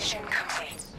Mission complete.